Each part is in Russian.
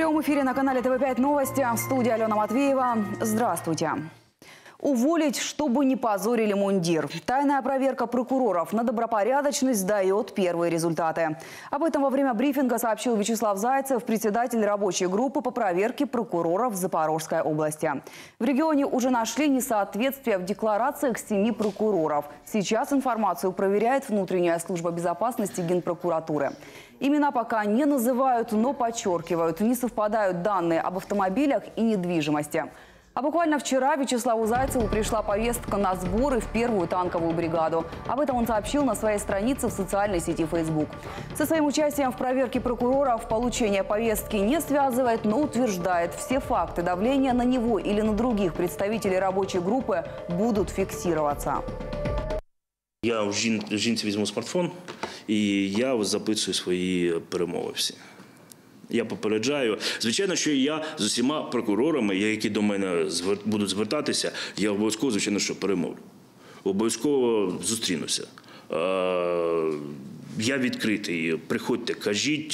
прямом эфире на канале ТВ5 Новости. В студии Алена Матвиева. Здравствуйте. Уволить, чтобы не позорили мундир. Тайная проверка прокуроров на добропорядочность дает первые результаты. Об этом во время брифинга сообщил Вячеслав Зайцев, председатель рабочей группы по проверке прокуроров Запорожской области. В регионе уже нашли несоответствие в декларациях 7 прокуроров. Сейчас информацию проверяет внутренняя служба безопасности Генпрокуратуры. Имена пока не называют, но подчеркивают, не совпадают данные об автомобилях и недвижимости. А буквально вчера Вячеславу Зайцеву пришла повестка на сборы в 1-ю танковую бригаду. Об этом он сообщил на своей странице в социальной сети Facebook. Со своим участием в проверке прокуроров получение повестки не связывает, но утверждает, все факты давления на него или на других представителей рабочей группы будут фиксироваться. Я в жінці возьму смартфон и я записываю свои перемови всі. Я попереджаю. Звичайно, що я з усіма прокурорами, які до мене будуть звертатися, я обов'язково, звичайно, що перемовлю. Обов'язково зустрінуся. Я відкритий. Приходьте, кажіть,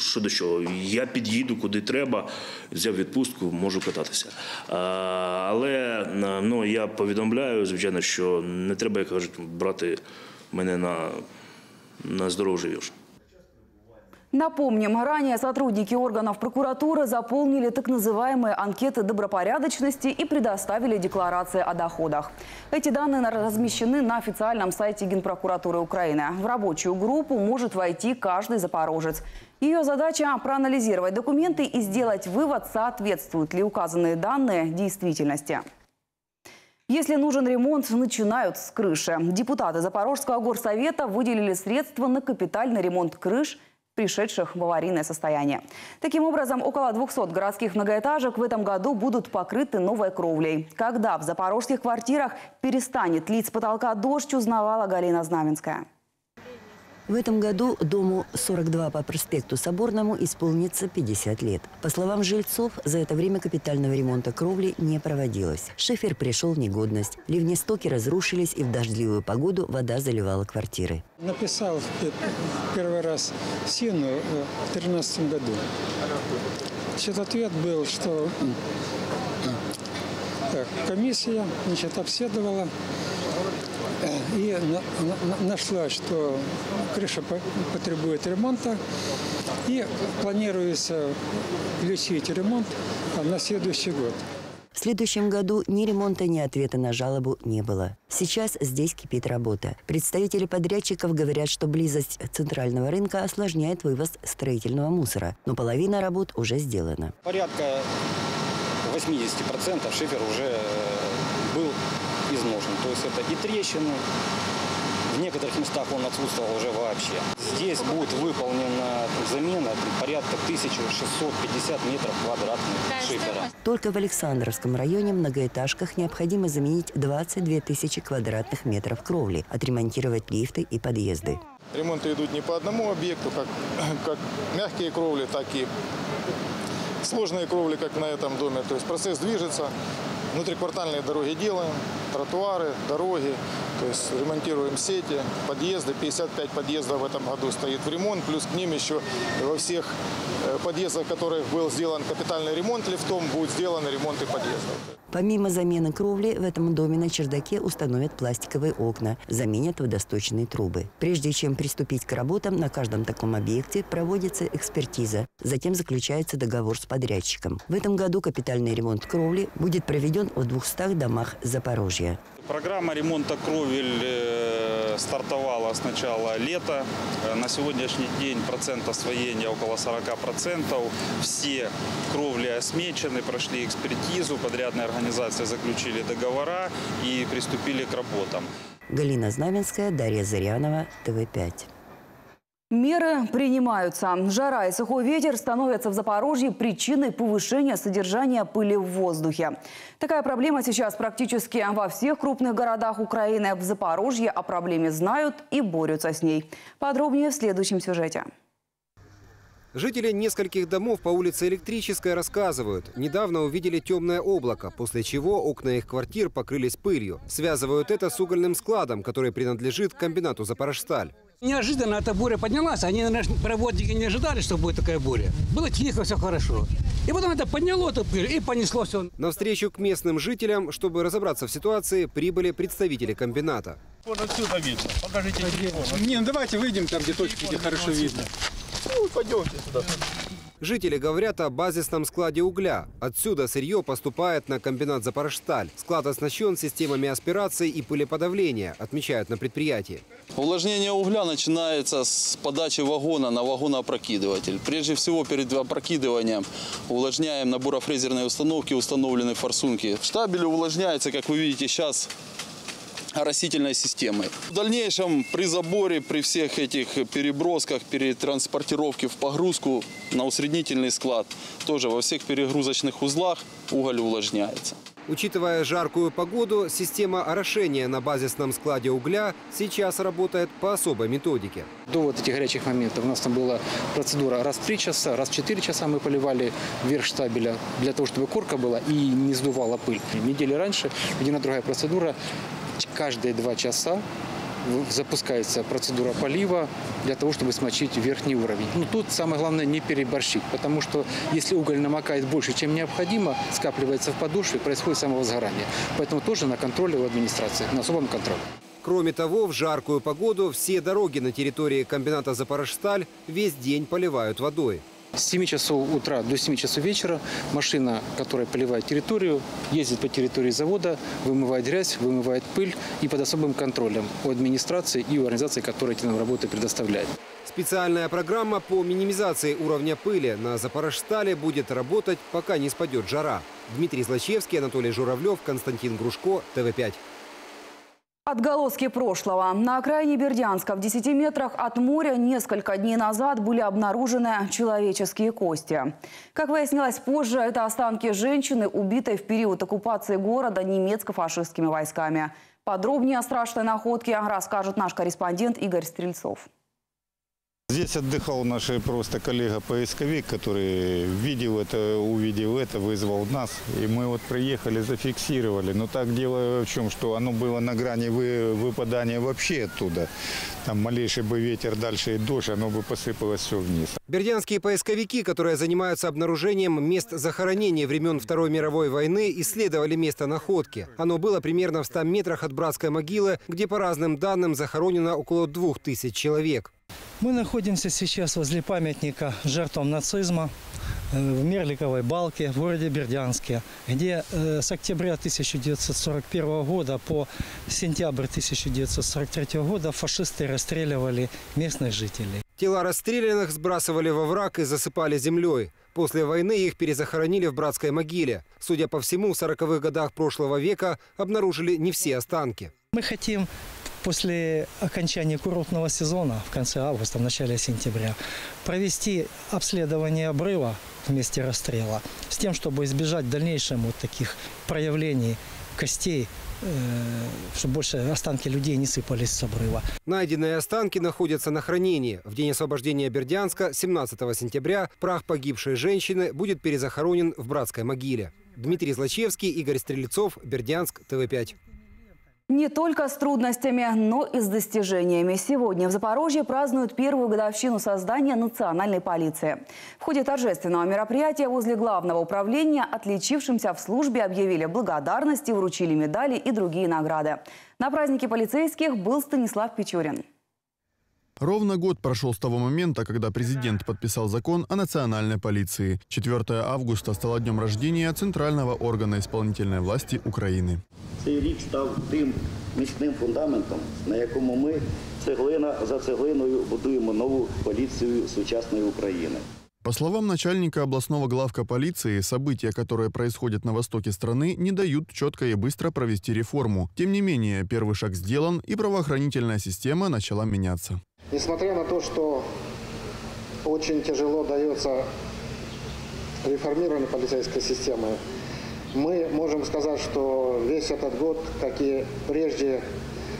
що до чого. Я під'їду, куди треба, взяв відпустку, можу кататися. Але ну, я повідомляю, звичайно, що не треба, як кажуть, брати мене на здоров'я живеш. Напомним, ранее сотрудники органов прокуратуры заполнили так называемые анкеты добропорядочности и предоставили декларации о доходах. Эти данные размещены на официальном сайте Генпрокуратуры Украины. В рабочую группу может войти каждый запорожец. Ее задача – проанализировать документы и сделать вывод, соответствуют ли указанные данные действительности. Если нужен ремонт, начинают с крыши. Депутаты Запорожского горсовета выделили средства на капитальный ремонт крыш, пришедших в аварийное состояние. Таким образом, около 200 городских многоэтажек в этом году будут покрыты новой кровлей. Когда в запорожских квартирах перестанет лить с потолка дождь, узнавала Галина Знаменская. В этом году дому 42 по проспекту Соборному исполнится 50 лет. По словам жильцов, за это время капитального ремонта кровли не проводилось. Шифер пришел в негодность. Ливни-стоки разрушились, и в дождливую погоду вода заливала квартиры. Написал первый раз сыну в 2013 году. Значит, ответ был, что комиссия, значит, обследовала. И нашла, что крыша потребует ремонта, и планируется включить ремонт на следующий год. В следующем году ни ремонта, ни ответа на жалобу не было. Сейчас здесь кипит работа. Представители подрядчиков говорят, что близость центрального рынка осложняет вывоз строительного мусора. Но половина работ уже сделана. Порядка 80% шифер уже был изможен. То есть это и трещины, в некоторых местах он отсутствовал уже вообще. Здесь будет выполнена замена порядка 1650 метров квадратных шифера. Только в Александровском районе многоэтажках необходимо заменить 22 тысячи квадратных метров кровли, отремонтировать лифты и подъезды. Ремонты идут не по одному объекту, как мягкие кровли, так и сложные кровли, как на этом доме. То есть процесс движется. Внутриквартальные дороги делаем, тротуары, дороги, то есть ремонтируем сети, подъезды. 55 подъездов в этом году стоит в ремонт, плюс к ним еще во всех подъездах, в которых был сделан капитальный ремонт лифтом, будут сделаны ремонты подъездов. Помимо замены кровли, в этом доме на чердаке установят пластиковые окна, заменят водосточные трубы. Прежде чем приступить к работам, на каждом таком объекте проводится экспертиза. Затем заключается договор с подрядчиком. В этом году капитальный ремонт кровли будет проведен в 200 домах Запорожья. Программа ремонта кровель стартовала с начала лета. На сегодняшний день процент освоения около 40%. Все кровли осмечены, прошли экспертизу, подрядная организация заключили договора и приступили к работам. Галина Знаменская, Дарья Зарянова, ТВ5. Меры принимаются. Жара и сухой ветер становятся в Запорожье причиной повышения содержания пыли в воздухе. Такая проблема сейчас практически во всех крупных городах Украины. В Запорожье о проблеме знают и борются с ней. Подробнее в следующем сюжете. Жители нескольких домов по улице Электрической рассказывают, недавно увидели темное облако, после чего окна их квартир покрылись пылью. Связывают это с угольным складом, который принадлежит комбинату «Запорожсталь». Неожиданно эта буря поднялась. Они, работники, не ожидали, что будет такая буря. Было тихо, все хорошо. И потом это подняло эту пыль и понесло все. На встречу к местным жителям, чтобы разобраться в ситуации, прибыли представители комбината. Вот отсюда видно. Покажите телефон. Не, давайте выйдем там, где точки, где хорошо видно. Ну, пойдемте сюда. Жители говорят о базисном складе угля. Отсюда сырье поступает на комбинат «Запорожсталь». Склад оснащен системами аспирации и пылеподавления, отмечают на предприятии. Увлажнение угля начинается с подачи вагона на вагоноопрокидыватель. Прежде всего, перед опрокидыванием увлажняем на бурофрезерной установке установлены форсунки. Штабель увлажняется, как вы видите сейчас, растительной системой. В дальнейшем при заборе, при всех этих перебросках, перетранспортировке в погрузку на усреднительный склад, тоже во всех перегрузочных узлах уголь увлажняется. Учитывая жаркую погоду, система орошения на базисном складе угля сейчас работает по особой методике. До вот этих горячих моментов у нас там была процедура раз в 3 часа, раз в 4 часа мы поливали верх штабеля, для того, чтобы корка была и не сдувала пыль. Недели раньше введена другая процедура. Каждые 2 часа запускается процедура полива для того, чтобы смочить верхний уровень. Но тут самое главное не переборщить, потому что если уголь намокает больше, чем необходимо, скапливается в подошве, происходит самовозгорание. Поэтому тоже на контроле у администрации, на особом контроле. Кроме того, в жаркую погоду все дороги на территории комбината «Запорожсталь» весь день поливают водой. С 7 часов утра до 7 часов вечера машина, которая поливает территорию, ездит по территории завода, вымывает грязь, вымывает пыль и под особым контролем у администрации и у организации, которая эти нам работы предоставляет. Специальная программа по минимизации уровня пыли на «Запорожстале» будет работать, пока не спадет жара. Дмитрий Злочевский, Анатолий Журавлев, Константин Грушко, ТВ5. Отголоски прошлого. На окраине Бердянска в 10 метрах от моря несколько дней назад были обнаружены человеческие кости. Как выяснилось позже, это останки женщины, убитой в период оккупации города немецко-фашистскими войсками. Подробнее о страшной находке расскажет наш корреспондент Игорь Стрельцов. Здесь отдыхал наш просто коллега-поисковик, который увидел это, вызвал нас. И мы вот приехали, зафиксировали. Но так дело в чем, что оно было на грани выпадания вообще оттуда. Там малейший бы ветер, дальше и дождь, оно бы посыпалось все вниз. Бердянские поисковики, которые занимаются обнаружением мест захоронения времен Второй мировой войны, исследовали место находки. Оно было примерно в 100 метрах от братской могилы, где по разным данным захоронено около 2000 человек. Мы находимся сейчас возле памятника жертвам нацизма в Мерликовой балке в городе Бердянске, где с октября 1941 года по сентябрь 1943 года фашисты расстреливали местных жителей. Тела расстрелянных сбрасывали во враг и засыпали землей. После войны их перезахоронили в братской могиле. Судя по всему, в 40-х годах прошлого века обнаружили не все останки. Мы хотим после окончания курортного сезона в конце августа, в начале сентября провести обследование обрыва в месте расстрела с тем, чтобы избежать в дальнейшем вот таких проявлений костей, чтобы больше останки людей не сыпались с обрыва. Найденные останки находятся на хранении. В день освобождения Бердянска, 17 сентября, прах погибшей женщины будет перезахоронен в братской могиле. Дмитрий Злочевский, Игорь Стрельцов, Бердянск, ТВ5. Не только с трудностями, но и с достижениями. Сегодня в Запорожье празднуют первую годовщину создания национальной полиции. В ходе торжественного мероприятия возле главного управления отличившимся в службе объявили благодарности, вручили медали и другие награды. На празднике полицейских был Станислав Печёрин. Ровно год прошел с того момента, когда президент подписал закон о национальной полиции. 4 августа стало днем рождения Центрального органа исполнительной власти України. Цей рік став тим міцним фундаментом, на якому ми цеглина за цеглиною будуємо нову поліцію сучасної України. По словам начальника областного главка полиции, события, которые происходят на востоке страны, не дают четко и быстро провести реформу. Тем не менее, первый шаг сделан, и правоохранительная система начала меняться. Несмотря на то, что очень тяжело дается реформирование полицейской системы, мы можем сказать, что весь этот год, как и прежде,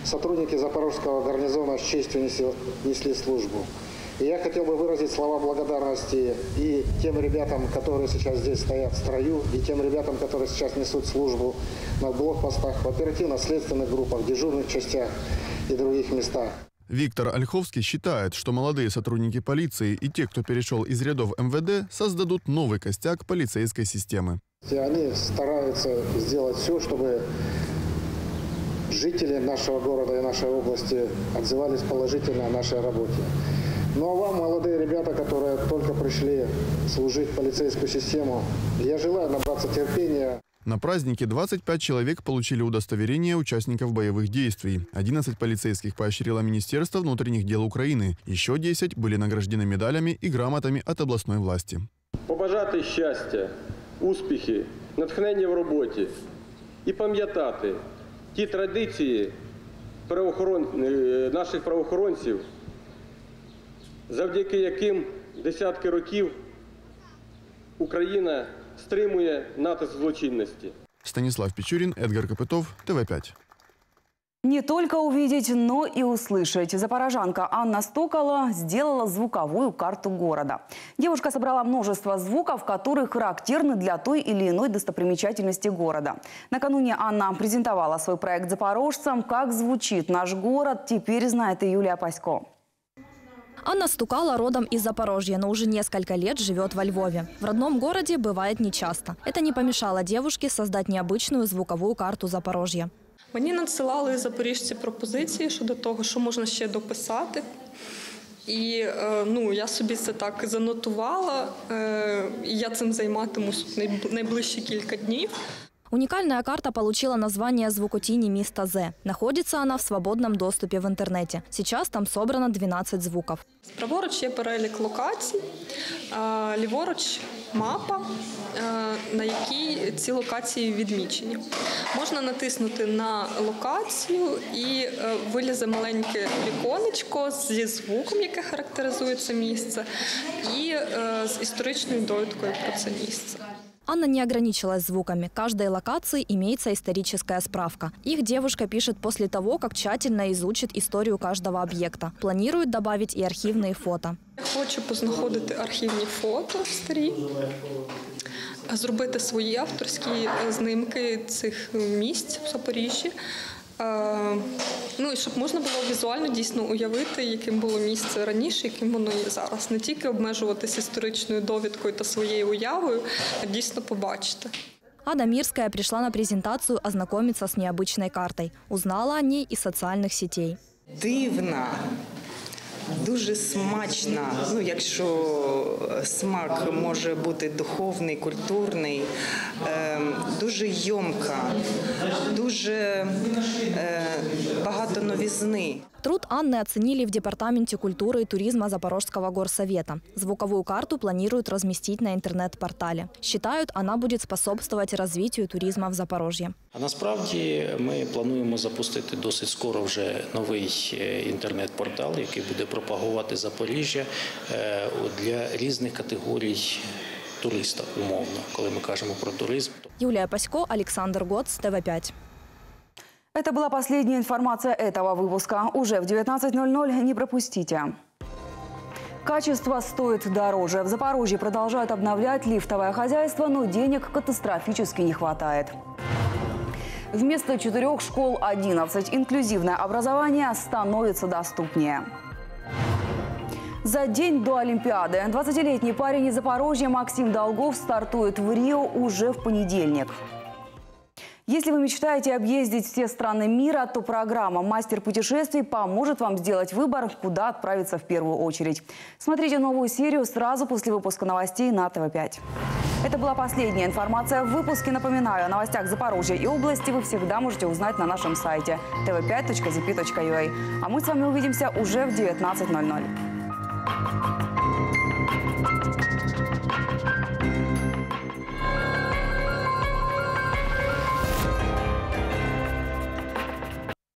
сотрудники Запорожского гарнизона с честью несли службу. И я хотел бы выразить слова благодарности и тем ребятам, которые сейчас здесь стоят в строю, и тем ребятам, которые сейчас несут службу на блокпостах, в оперативно-следственных группах, дежурных частях и других местах. Виктор Ольховский считает, что молодые сотрудники полиции и те, кто перешел из рядов МВД, создадут новый костяк полицейской системы. Они стараются сделать все, чтобы жители нашего города и нашей области отзывались положительно о нашей работе. Ну а вам, молодые ребята, которые только пришли служить в полицейскую систему, я желаю набраться терпения. На празднике 25 человек получили удостоверение участников боевых действий. 11 полицейских поощрило Министерство внутренних дел Украины. Еще 10 были награждены медалями и грамотами от областной власти. Побажати счастья, успехи, натхнення в работе и пам'ятати ті традиції наших правоохоронців, завдяки яким десятки років Україна стримує натиск злочинності. Станислав Печёрин, Эдгар Копытов, ТВ5. Не только увидеть, но и услышать. Запорожанка Анна Стокола сделала звуковую карту города. Девушка собрала множество звуков, которые характерны для той или иной достопримечательности города. Накануне Анна презентовала свой проект запорожцам. Как звучит наш город, теперь знает и Юлия Пасько. Анна Стокола родом из Запорожья, но уже несколько лет живет во Львове. В родном городе бывает нечасто. Это не помешало девушке создать необычную звуковую карту Запорожья. Мені надсилали запоріжці пропозиції щодо того, що можна ще дописати. І ну, я собі це так занотувала, і я цим займатимусь найближчі кілька днів. Уникальная карта получила название «Звукотіні міста Зе». Находится она в свободном доступе в интернете. Сейчас там собрано 12 звуков. Праворуч є перелік локацій, ліворуч мапа, на якій ці локації відмічені. Можна натиснути на локацію і вилізе маленьке віконечко зі звуком, яке характеризує це місце, і з історичною довідкою про це місце. Анна не ограничилась звуками. Каждой локации имеется историческая справка. Их девушка пишет после того, как тщательно изучит историю каждого объекта. Планирует добавить и архивные фото. Я хочу познаходити архивные фото старі, зробити свої авторські знимки цих місць в Запоріжжі. Ну і щоб можна було візуально дійсно уявити, яким було місце раніше, яким воно є зараз. Не тільки обмежуватися історичною довідкою та своєю уявою, а дійсно побачити. Ада Мирская пришла на презентацию ознакомиться с необычной картой. Узнала о ней из социальных сетей. Дивно, дуже смачно. Ну, якщо смак може бути духовний, культурний, дуже йомка, дуже багато новизны. Труд Анны оценили в Департаменте культуры и туризма Запорожского горсовета. Звуковую карту планируют разместить на интернет-портале. Считают, она будет способствовать развитию туризма в Запорожье. А насправді ми плануємо запустити досить скоро вже новий інтернет-портал, який буде пропагувати Запоріжжя для різних категорій туристів, умовно, коли ми кажемо про туризм. Юлія Пасько, Александр Год, ТВ5. Это была последняя информация этого выпуска. Уже в 19:00 не пропустите. Качество стоит дороже. В Запорожье продолжают обновлять лифтовое хозяйство, но денег катастрофически не хватает. Вместо 4 школ 11 инклюзивное образование становится доступнее. За день до Олимпиады 20-летний парень из Запорожья Максим Долгов стартует в Рио уже в понедельник. Если вы мечтаете объездить все страны мира, то программа «Мастер путешествий» поможет вам сделать выбор, куда отправиться в первую очередь. Смотрите новую серию сразу после выпуска новостей на ТВ5. Это была последняя информация в выпуске. Напоминаю, о новостях Запорожья и области вы всегда можете узнать на нашем сайте tv5.zp.ua. А мы с вами увидимся уже в 19:00.